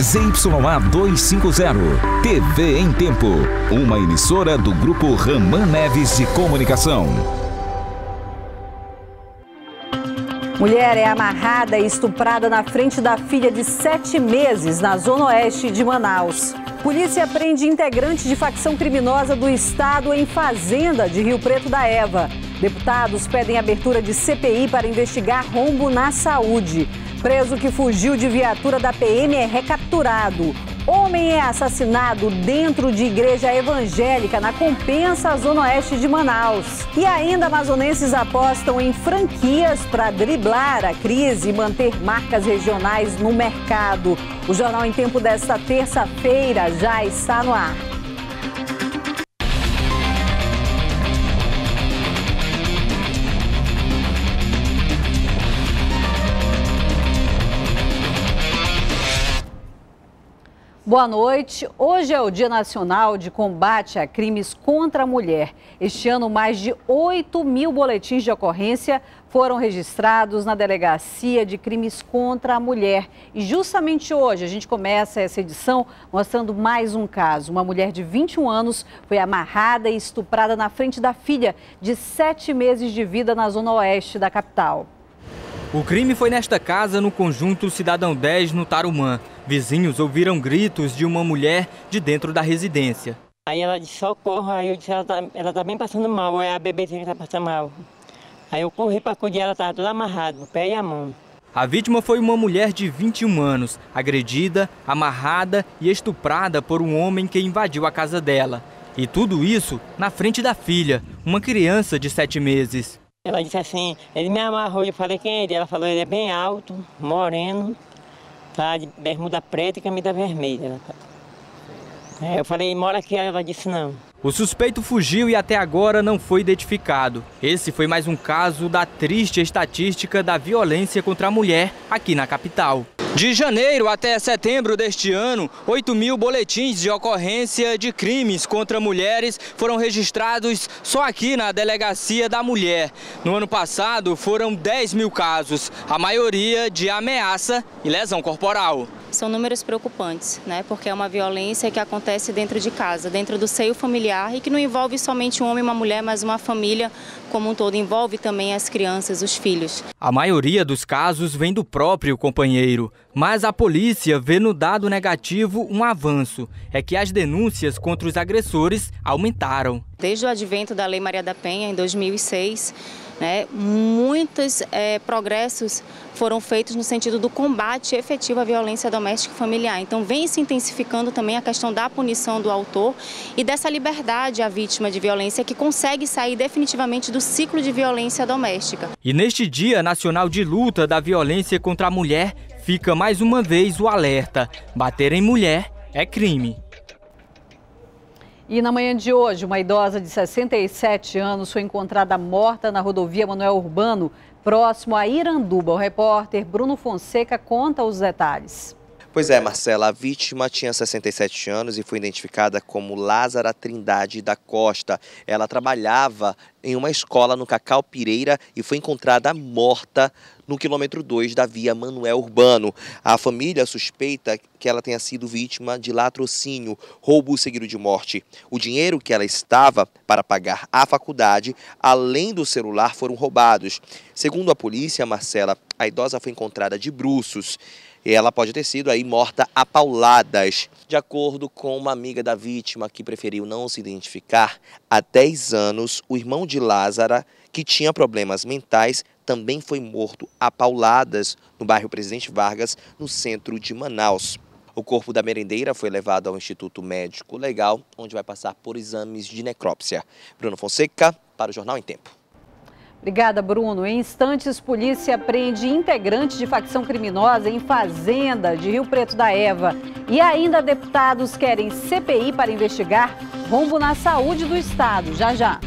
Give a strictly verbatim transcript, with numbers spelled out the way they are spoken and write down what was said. Z Y A duzentos e cinquenta, T V em Tempo, uma emissora do grupo Ramã Neves de Comunicação. Mulher é amarrada e estuprada na frente da filha de sete meses na Zona Oeste de Manaus. Polícia prende integrante de facção criminosa do estado em Fazenda de Rio Preto da Eva. Deputados pedem abertura de C P I para investigar rombo na saúde. Preso que fugiu de viatura da P M é recapturado. Homem é assassinado dentro de igreja evangélica na Compensa, Zona Oeste de Manaus. E ainda amazonenses apostam em franquias para driblar a crise e manter marcas regionais no mercado. O Jornal em Tempo desta terça-feira já está no ar. Boa noite. Hoje é o Dia Nacional de Combate a Crimes contra a Mulher. Este ano, mais de oito mil boletins de ocorrência foram registrados na Delegacia de Crimes contra a Mulher. E justamente hoje a gente começa essa edição mostrando mais um caso. Uma mulher de vinte e um anos foi amarrada e estuprada na frente da filha de sete meses de vida na Zona Oeste da capital. O crime foi nesta casa no Conjunto Cidadão dez, no Tarumã. Vizinhos ouviram gritos de uma mulher de dentro da residência. Aí ela disse, socorro, aí eu disse, ela tá, ela tá bem passando mal, é a bebezinha que tá passando mal. Aí eu corri para acudir, ela estava toda amarrada, o pé e a mão. A vítima foi uma mulher de vinte e um anos, agredida, amarrada e estuprada por um homem que invadiu a casa dela. E tudo isso na frente da filha, uma criança de sete meses. Ela disse assim, ele me amarrou, eu falei, quem é ele? Ela falou, ele é bem alto, moreno, tá, de bermuda preta e camisa vermelha. É, eu falei, mora aqui, ela disse não. O suspeito fugiu e até agora não foi identificado. Esse foi mais um caso da triste estatística da violência contra a mulher aqui na capital. De janeiro até setembro deste ano, oito mil boletins de ocorrência de crimes contra mulheres foram registrados só aqui na Delegacia da Mulher. No ano passado, foram dez mil casos, a maioria de ameaça e lesão corporal. São números preocupantes, né? Porque é uma violência que acontece dentro de casa, dentro do seio familiar e que não envolve somente um homem e uma mulher, mas uma família como um todo, envolve também as crianças, os filhos. A maioria dos casos vem do próprio companheiro. Mas a polícia vê no dado negativo um avanço. É que as denúncias contra os agressores aumentaram. Desde o advento da Lei Maria da Penha, em dois mil e seis, né, muitos é, progressos foram feitos no sentido do combate efetivo à violência doméstica e familiar. Então vem se intensificando também a questão da punição do autor e dessa liberdade à vítima de violência que consegue sair definitivamente do ciclo de violência doméstica. E neste Dia Nacional de Luta da Violência contra a Mulher, fica mais uma vez o alerta: bater em mulher é crime. E na manhã de hoje, uma idosa de sessenta e sete anos foi encontrada morta na rodovia Manuel Urbano, próximo a Iranduba. O repórter Bruno Fonseca conta os detalhes. Pois é, Marcela, a vítima tinha sessenta e sete anos e foi identificada como Lázara Trindade da Costa. Ela trabalhava em uma escola no Cacau Pireira e foi encontrada morta no quilômetro dois da via Manuel Urbano. A família suspeita que ela tenha sido vítima de latrocínio, roubo seguido de morte. O dinheiro que ela estava para pagar à faculdade, além do celular, foram roubados. Segundo a polícia, Marcela, a idosa foi encontrada de bruços. Ela pode ter sido aí morta a pauladas. De acordo com uma amiga da vítima que preferiu não se identificar, há dez anos o irmão de Lázara, que tinha problemas mentais, também foi morto a pauladas no bairro Presidente Vargas, no centro de Manaus. O corpo da merendeira foi levado ao Instituto Médico Legal, onde vai passar por exames de necrópsia. Bruno Fonseca, para o Jornal em Tempo. Obrigada, Bruno. Em instantes, polícia prende integrante de facção criminosa em Fazenda de Rio Preto da Eva. E ainda deputados querem C P I para investigar rombo na saúde do estado. Já, já.